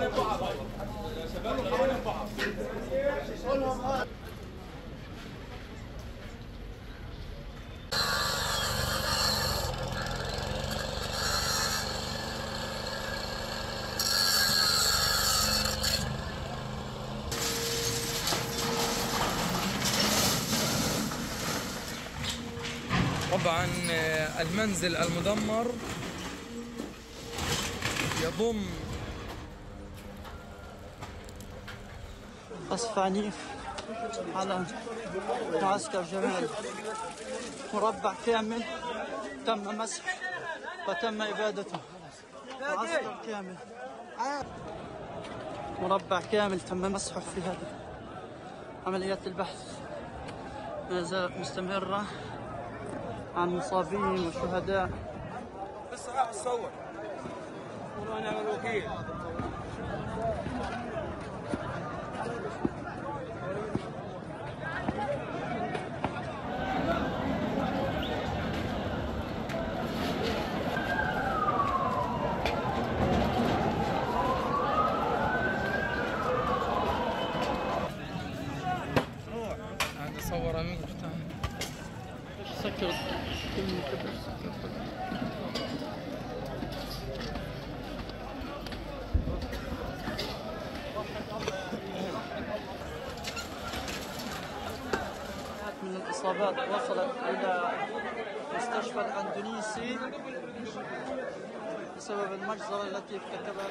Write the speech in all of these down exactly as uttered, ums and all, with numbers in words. طبعا المنزل المدمر يضم قصف عنيف على معسكر جمال، مربع كامل تم مسح وتم إبادته، معسكر كامل، مربع كامل تم مسحه في هذا. عمليات البحث ما زالت مستمرة عن مصابين وشهداء. بس راح اتصور وانا الوكيل. انا اتصور انا سكر من الإصابات وصلت إلى مستشفى الأندونيسي بسبب المجزرة التي ارتكبها.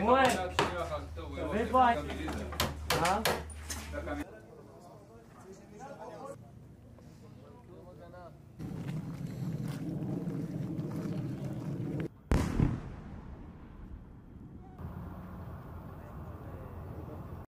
Oi! Também vai! Tá?